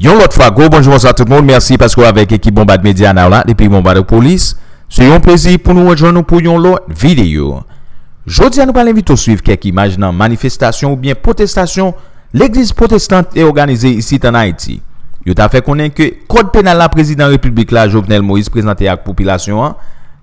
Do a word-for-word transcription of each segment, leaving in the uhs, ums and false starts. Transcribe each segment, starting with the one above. Yon l'autre fois, go bonjour à tout le monde. Merci parce que avec l'équipe Bombard Media Now là, depuis Bombard Police, c'est un plaisir pour nous rejoindre pour une autre vidéo. Jodi, nous allons inviter à suivre quelques images dans manifestation ou bien protestation. L'église protestante est organisée ici en Haïti. Yo t'a fait connaître que code pénal la président République la Jovenel Moïse présenté à la population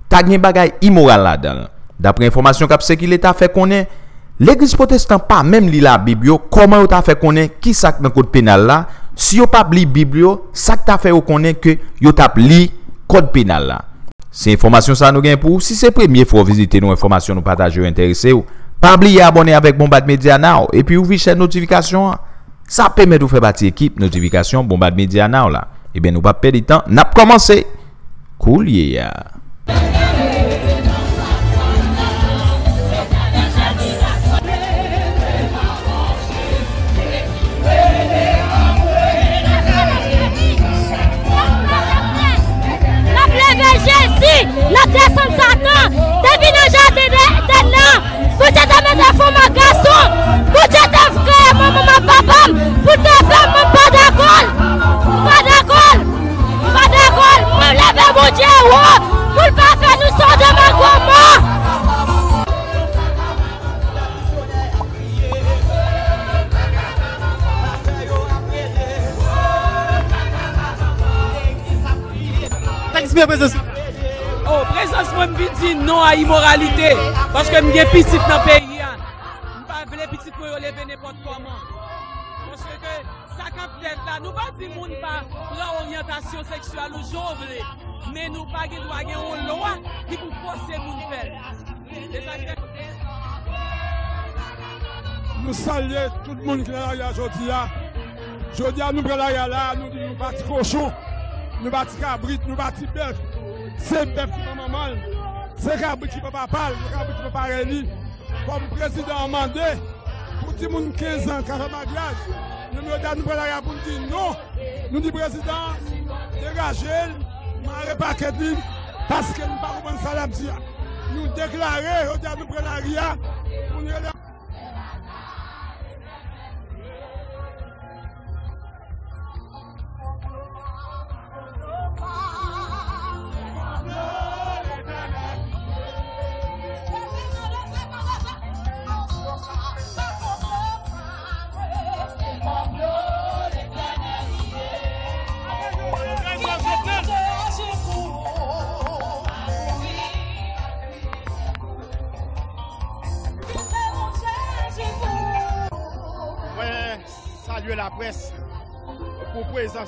t'a gen bagay immoral là-dedans. D'après information qu'a circulé t'a fait connaître l'église protestante pas même li la Bible comment yo t'a fait connaître qui ça dans code pénal là si yo pas li Bible ça t'a fait connaître que yo t'a li code pénal là. C'est information ça nous gagne pour si c'est première fois visiter nos informations nous partager intéressé ou pas oublier abonner avec Bombard Media Now et puis ouvrir chaîne notification. Ça permet de faire partie équipe notification Bombard Media Now là. Eh bien nous pas perdre de temps, n'a pas commencé. Cool yeah. Oh, présence, moi, je dis non à l'immoralité. Parce que je suis petit dans le pays. Je ne veux pas petit pour lever n'importe comment. Parce que ça qu'on fait là, nous ne pouvons pas dire l'orientation sexuelle ou jeune. Mais nous ne pouvons pas dire une loi qui nous force à faire. Nous saluons tout le monde qui est là aujourd'hui. Aujourd'hui, nous sommes là, nous disons pas de cochon. Nous battons cabrit, nous battons bœuf. C'est bœuf qui m'a maman. C'est cabrit qui ne peut pas parler, c'est cabrit qui ne peut pas réunir. Comme président a demandé, pour tout le monde quinze ans, quarante mariages, nous nous donnons la pour dire non. Nous disons président, dégagez, nous n'arrêtons pas qu'à dire, parce que nous ne pouvons pas faire ça. Nous déclarons, nous disons nous la ria, pour nous regarder. Saluer la presse pour présenter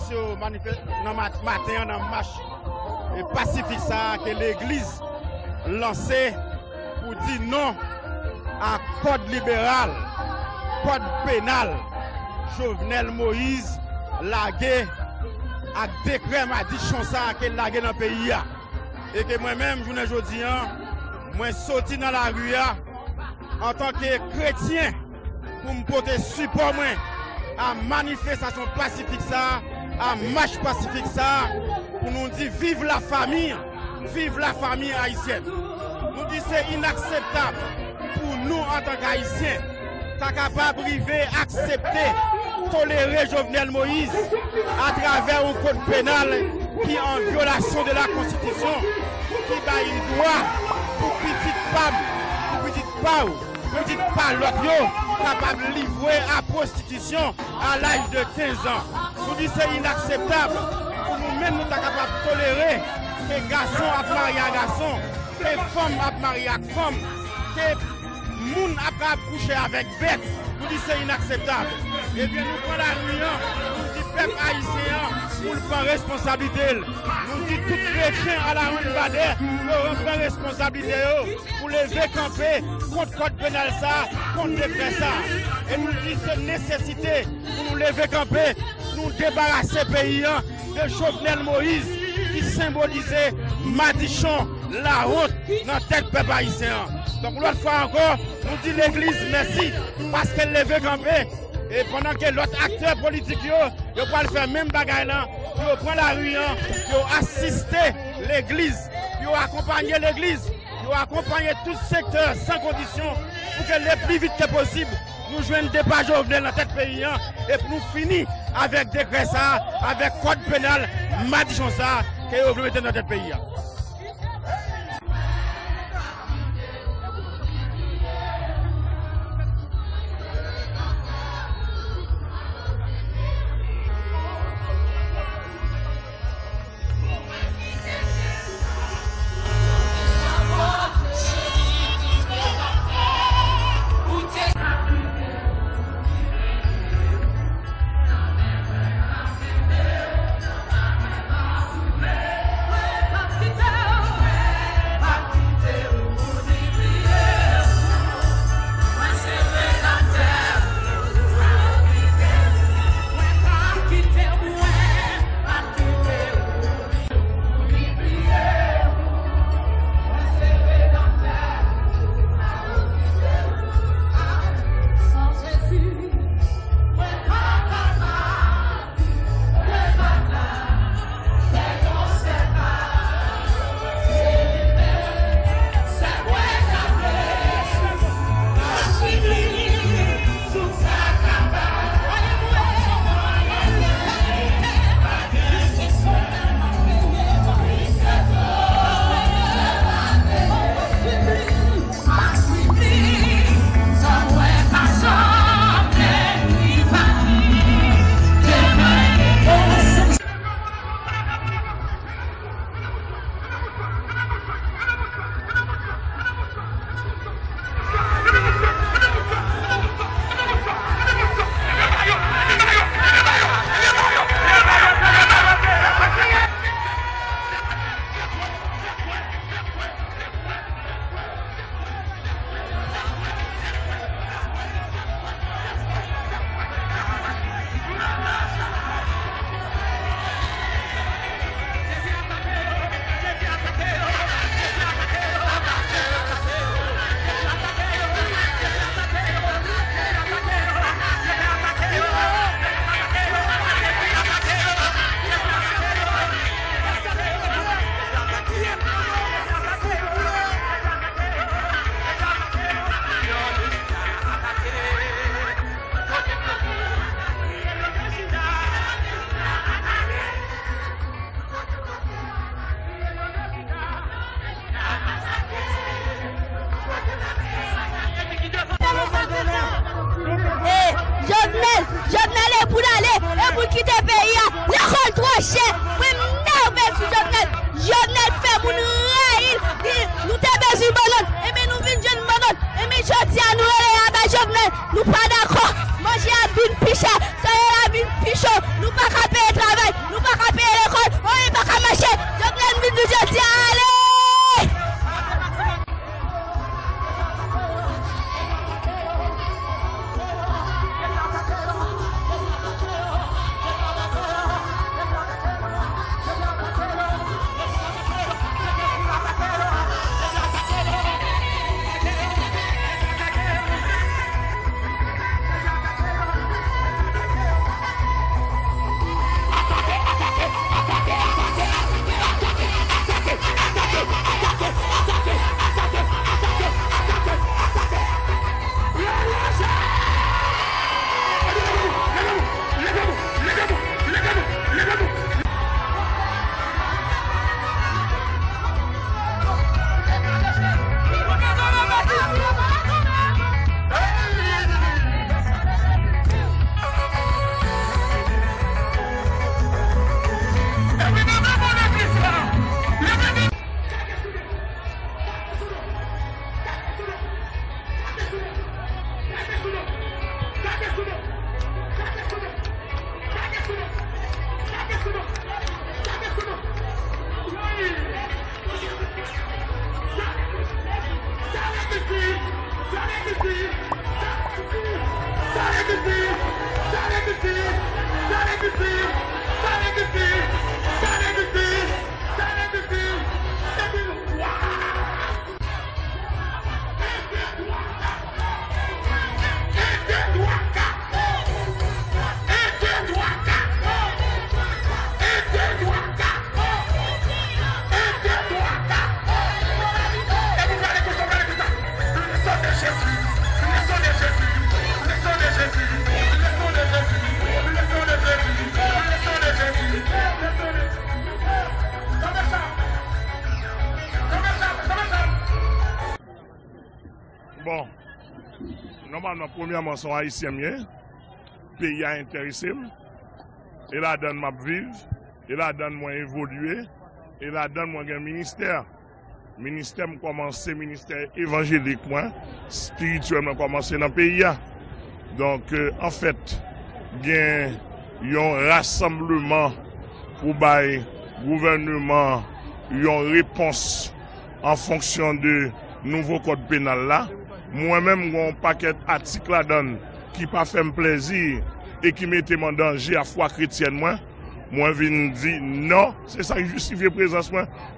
dans matin dans marche pacifique ça que l'église lancée pour dire non à code libéral, code pénal. Jovenel Moïse lagué à décret m'a dit chansa que lagué dans le pays et que moi-même journée aujourd'hui moi sorti dans la rue en tant que chrétien pour me porter support moi à manifestation pacifique ça, à marche pacifique ça, pour nous dire vive la famille, vive la famille haïtienne. Nous disons c'est inacceptable pour nous en tant qu'haïtiens, t'as capable privé, accepter, tolérer Jovenel Moïse à travers un code pénal qui est en violation de la Constitution, qui bat une loi pour petite femme, pour petite pau, pour petite palotte. Capable de livrer à prostitution à l'âge de quinze ans. Nous disons que c'est inacceptable. Pour nous-mêmes, nous sommes capables de tolérer que garçons à marier à garçons, que femmes à marier à femmes, que monde à coucher avec bêtes. Nous disons que c'est inacceptable. Et bien, nous prenons la réunion, nous disons peuple haïtien, pour le prendre responsabilité. Nous disons tout chrétien à la rue de Badet, pour prendre responsabilité, pour lever camper contre code pénal ça. Et nous disons cette nécessité pour nous lever camper, nous débarrasser pays de Jovenel Moïse qui symbolisait Madichon, la honte dans la tête peuple haïtien. Donc l'autre fois encore, nous dit l'église merci parce qu'elle levé camper. Et pendant que l'autre acteur politique ne peut pas faire même bagaille là, il prend la rue, il assiste l'église, il accompagne l'église, il accompagne tout secteur sans condition. Pour que le plus vite que possible, nous jouons des pas Jovenel dans tête pays et pour nous finir avec des décrets ça, avec code pénal, madichon ça, que vous mettez dans tête pays. normalement, premièrement, sont haïtiens, le pays a intéressé. Et là, donne ma vivre, et là, donne moi évoluer, et là, donne moi un ministère. Ministère m'a commencé, ministère évangélique, moi, spirituellement commencé dans le pays. Donc, euh, en fait, il y a un rassemblement pour le gouvernement, il y a une réponse en fonction de nouveau code pénal là. Moi-même, j'ai un paquet d'articles là-dedans qui ne fait pas plaisir et qui mettent en danger à la foi chrétienne. Moi, moi je viens dire non, c'est ça qui justifie la présence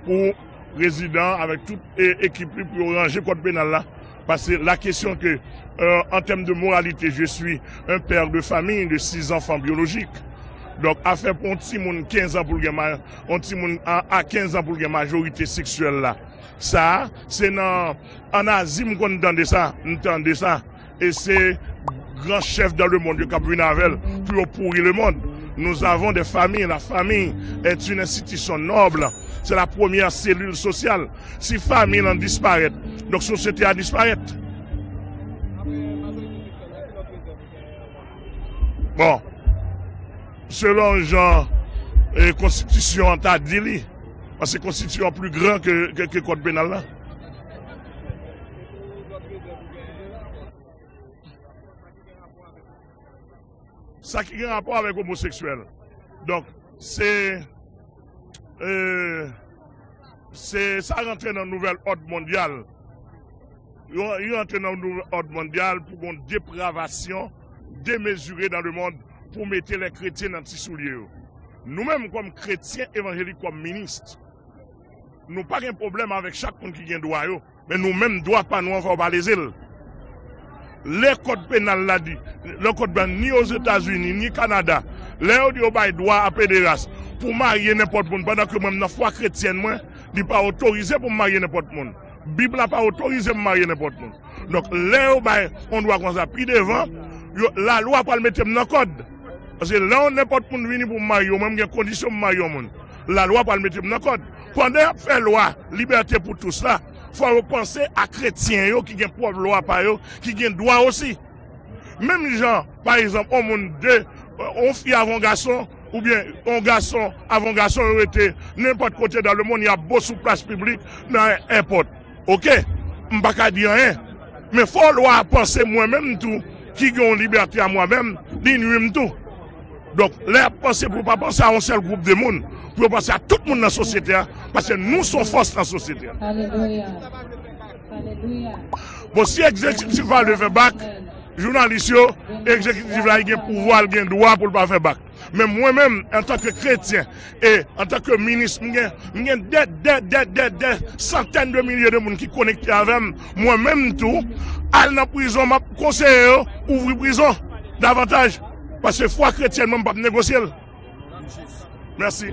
pour résident avec toute équipe pour ranger le code pénal là. Parce que la question que, euh, en termes de moralité, je suis un père de famille de six enfants biologiques. Donc, à faire pour un petit monde à quinze ans pour la majorité sexuelle là. Ça, c'est en Asie qu'on entend ça, entend ça. Et c'est grand chef dans le monde de Cap-Vinavel pour pourrir le monde. Nous avons des familles. La famille est une institution noble. C'est la première cellule sociale. Si famille en disparaît, donc société a disparaître. Bon, selon Jean, la Constitution a dit, parce que la Constitution est plus grande que le code pénal là. Ça qui a un rapport avec l'homosexuel. Donc, c'est. Euh, ça rentre dans le nouvel ordre mondial. Il rentre dans le nouvel ordre mondial pour une dépravation démesurée dans le monde pour mettre les chrétiens dans ces souliers. Nous-mêmes, comme chrétiens évangéliques, comme ministres, nous n'avons pas de problème avec chacun qui a un droit. Mais nous-mêmes, nous ne devons pas nous envaliser. Les codes pénales l'a dit, le code pénal ni aux États-Unis, ni au Canada, les autres droit à pédérasse pour marier n'importe qui, pendant que même la foi chrétienne, il n'est pas autorisé pour marier n'importe qui. La Bible n'a pas autorisé pour marier n'importe qui. Donc, les autres, on doit qu'on s'appuie devant, la loi pas le mettre dans le code. Parce que là, n'importe qui vient pour marier, même des conditions pour marier. La loi pas le mettre dans le code. Pendant qu'on fait la loi, liberté pour tout cela. Il faut repenser à chrétiens qui ont propre loi par eux, qui ont droit aussi. Même les gens, par exemple, on monde deux, on fille avant garçon, ou bien on garçon avant garçon, ils ont été n'importe côté dans le monde, il y a beau sous place publique, dans n'importe. Ok? Je ne peux pas dire rien. Mais il faut loi penser moi-même tout, qui ont liberté à moi-même, d'inuit tout. Donc, là, penser pour ne pas penser à un seul groupe de monde, pour penser à tout le monde dans la société, parce que nous sommes force dans la société. Alléluia. Alléluia. Bon, si l'exécutif va le faire bac, journaliste, l'exécutif va avoir le pouvoir, le droit pour ne pas faire bac. Mais moi-même, en tant que chrétien et en tant que ministre, il y a des, des, des, des centaines de milliers de monde qui sont connectés avec moi-même tout, aller dans la prison, je conseille ouvrir prison davantage. Parce que foi chrétienne, même pas négocier. Merci.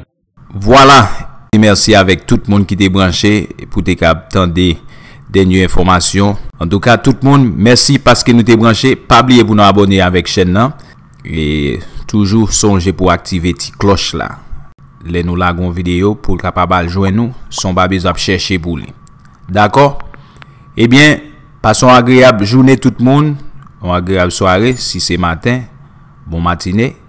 Voilà. Et merci avec tout le monde qui était branché pour te capter des nouvelles informations. En tout cas, tout le monde, merci parce que nous t'es branché. Pas oublier pour nous abonner avec chaîne là. Et toujours songer pour activer cette cloche là. Les nous lagons vidéo pour le capable joindre nous. Son pas besoin de chercher pour lui. D'accord? Eh bien, passons une agréable journée tout le monde. Une agréable soirée si c'est matin. Bon matinée.